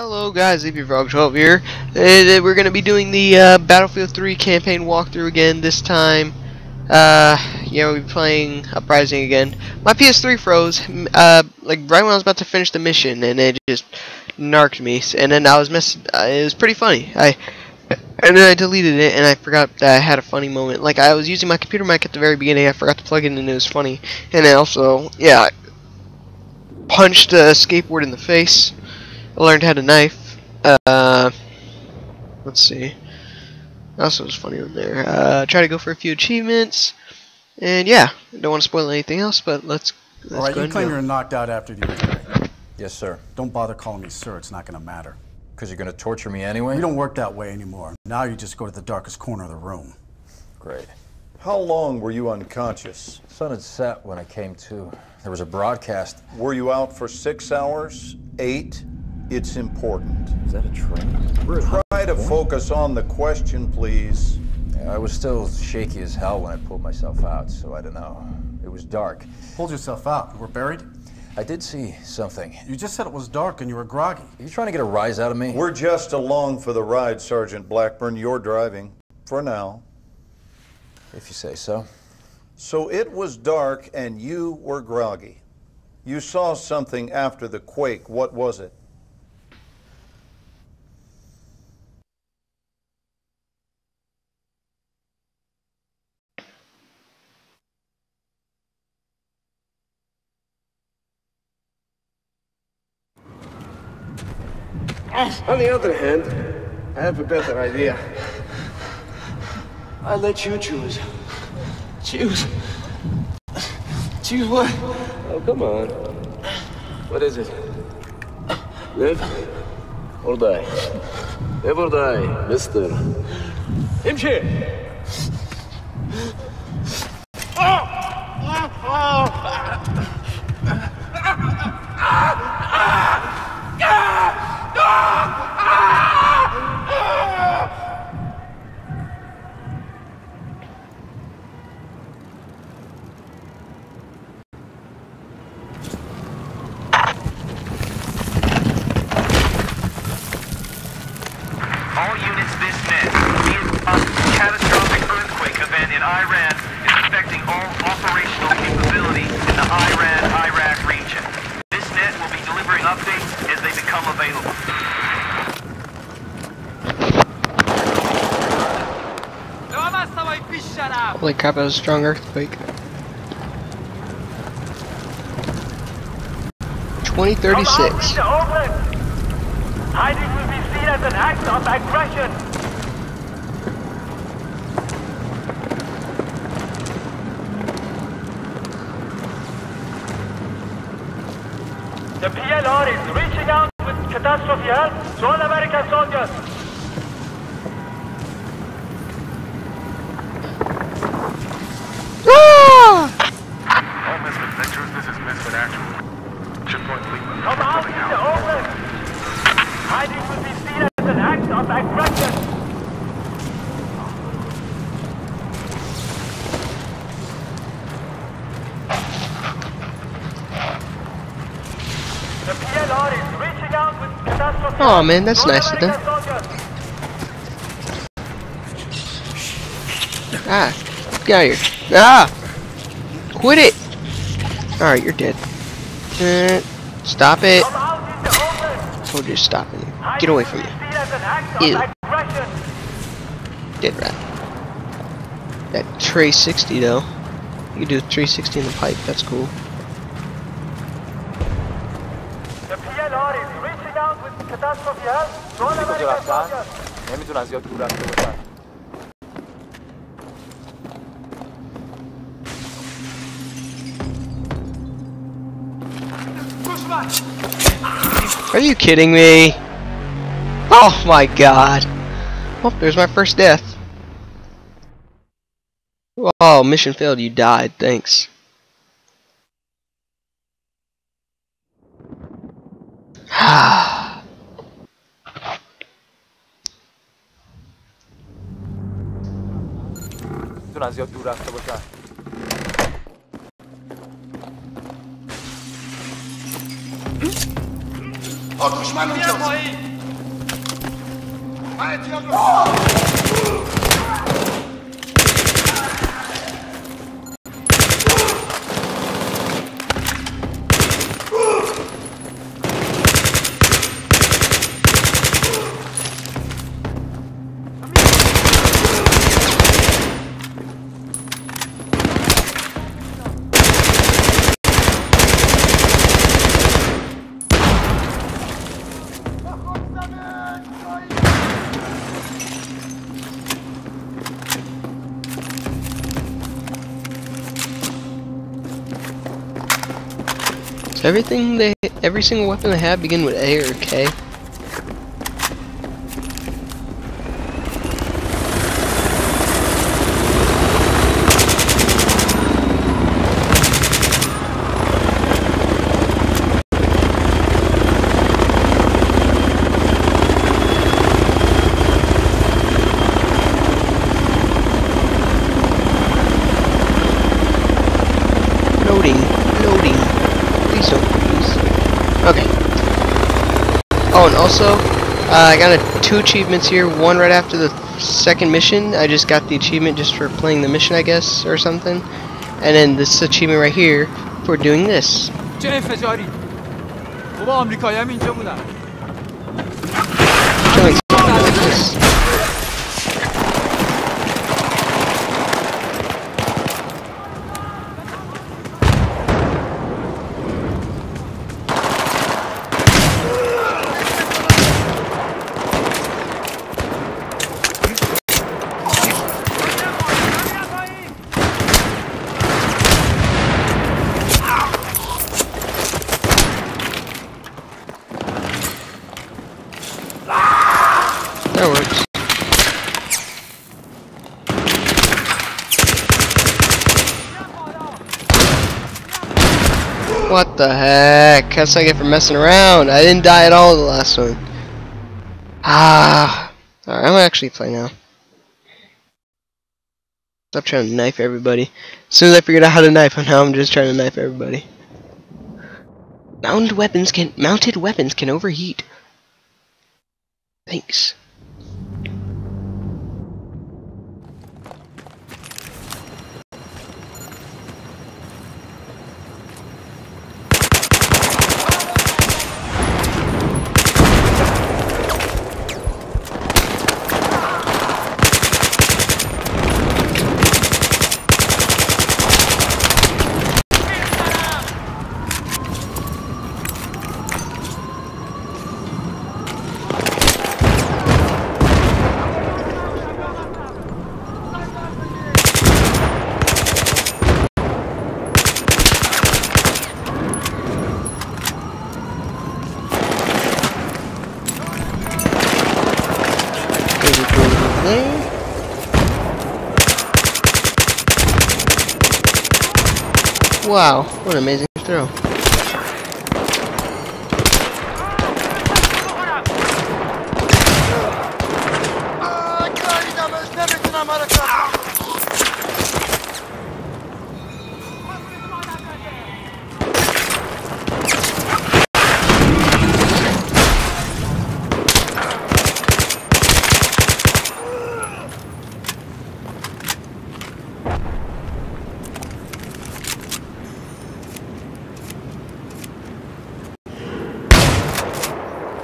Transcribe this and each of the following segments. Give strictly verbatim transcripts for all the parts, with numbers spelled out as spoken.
Hello guys, Z P Frog twelve here. Uh, we're going to be doing the uh, Battlefield three campaign walkthrough again this time. Uh, yeah, we'll be playing Uprising again. My P S three froze, uh, like right when I was about to finish the mission, and it just narked me. And then I was mess. Uh, it was pretty funny. I and then I deleted it, and I forgot that I had a funny moment. Like I was using my computer mic at the very beginning, I forgot to plug it in, and it was funny. And I also, yeah, punched a skateboard in the face. I learned how to knife. Uh, let's see. Also was funny on there. Uh, try to go for a few achievements. And yeah, don't want to spoil anything else, but let's. let's All right, go you claim you're knocked out after the attack. Yes, sir. Don't bother calling me sir. It's not going to matter. Because you're going to torture me anyway. You don't work that way anymore. Now you just go to the darkest corner of the room. Great. How long were you unconscious? Sun had set when I came to. There was a broadcast. Were you out for six hours? Eight? It's important. Is that a train? Try to focus on the question, please. Yeah, I was still shaky as hell when I pulled myself out, so I don't know. It was dark. Pulled yourself out? You were buried? I did see something. You just said it was dark and you were groggy. Are you trying to get a rise out of me? We're just along for the ride, Sergeant Blackburn. You're driving. For now. If you say so. So it was dark and you were groggy. You saw something after the quake. What was it? On the other hand, I have a better idea. I'll let you choose. Choose? Choose what? Oh, come on. What is it? Live or die? Live or die, mister. Imshir! All units dismissed. A catastrophic earthquake event in Iran is affecting all operational capability in the Iran-Iraq region. This net will be delivering updates as they become available. Holy crap, that was a strong earthquake. twenty thirty-six. Hiding will be seen as an act of aggression. The P L R is reaching out with catastrophe help to all American soldiers. All Misfit Ventures, this is Misfit Actual. Ship point Cleveland. Come out into open. Hiding will be seen as an act of aggression. The P L R is reaching out with catastrophe. Oh man, that's nice of them. Ah, get out of here. Ah! Quit it! Alright, you're dead. Uh, stop it. Told you to stop it. Get away from you. Ew. Dead rat. That three sixty though. You can do three sixty in the pipe. That's cool. The P L R is reaching out with catastrophe help. Are you kidding me? Oh my god. Oh, there's my first death. Oh, mission failed, you died, thanks. Oh, Dushman, Everything they, every single weapon they have begin with A or K. Oh, and also, uh, I got a, two achievements here, one right after the second mission. I just got the achievement just for playing the mission, I guess, or something. And then this achievement right here for doing this. That works. What the heck? That's what I get for messing around. I didn't die at all in the last one. Ah. Alright, I'm gonna actually play now. Stop trying to knife everybody. As soon as I figured out how to knife, now I'm just trying to knife everybody. Mounted weapons can mounted weapons can overheat. Thanks. Wow, what an amazing throw.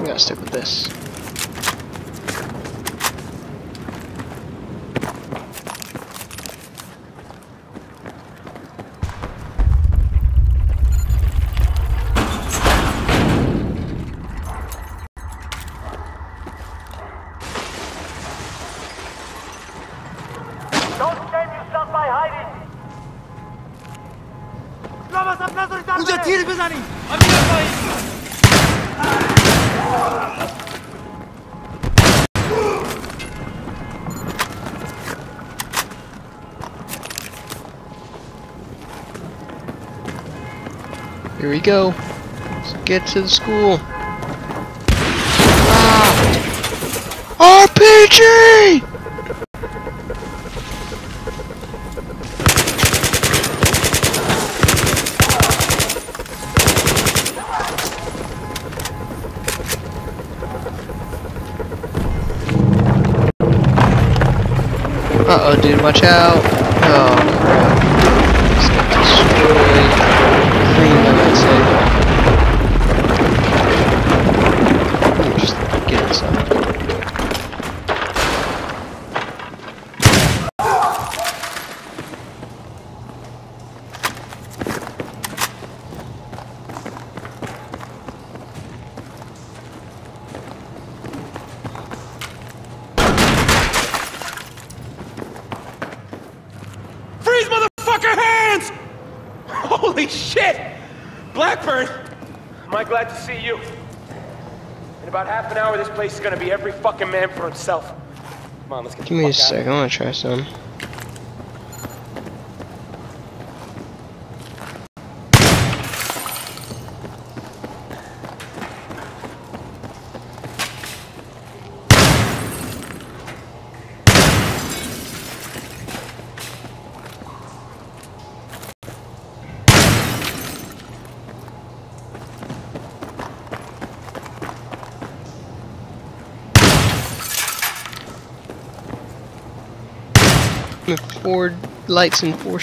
We gotta stick with this. Don't save yourself by hiding. I'm Here we go. Let's get to the school. Ah. R P G! Oh, dude, watch out. Oh, crap. Just got destroyed. Three minutes later. Just get inside. Holy shit! Blackburn! Am I glad to see you? In about half an hour, this place is gonna be every fucking man for himself. Come on, let's get the fuck out. Give me a sec, I wanna try some. Four lights and four.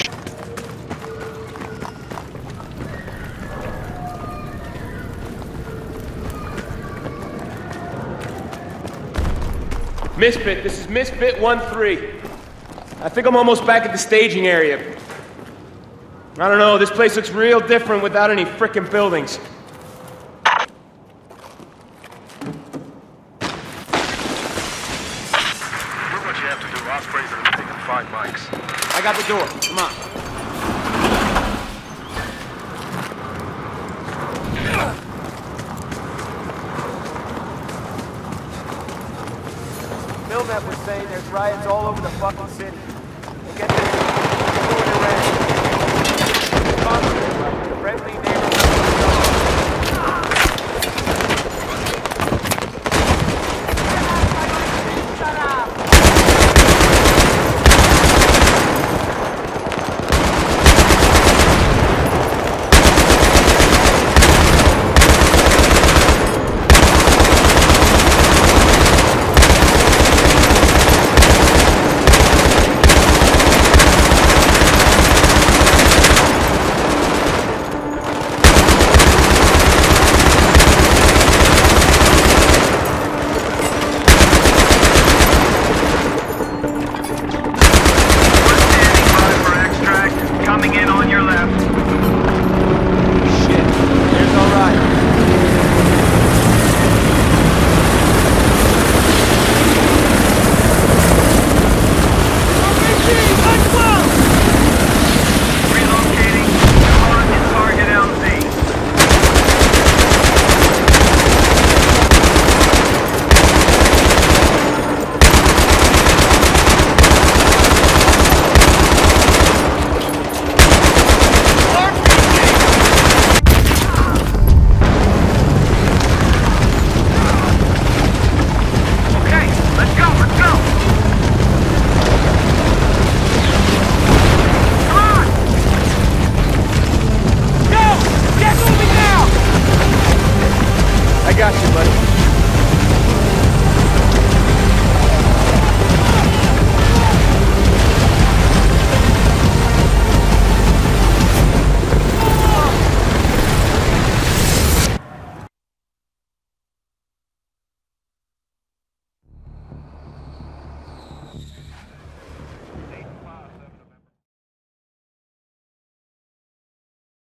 Misfit, this is Misfit one three. I think I'm almost back at the staging area. I don't know, this place looks real different without any frickin' buildings. I got the door. Come on. Milnet was saying there's riots all over the fucking city.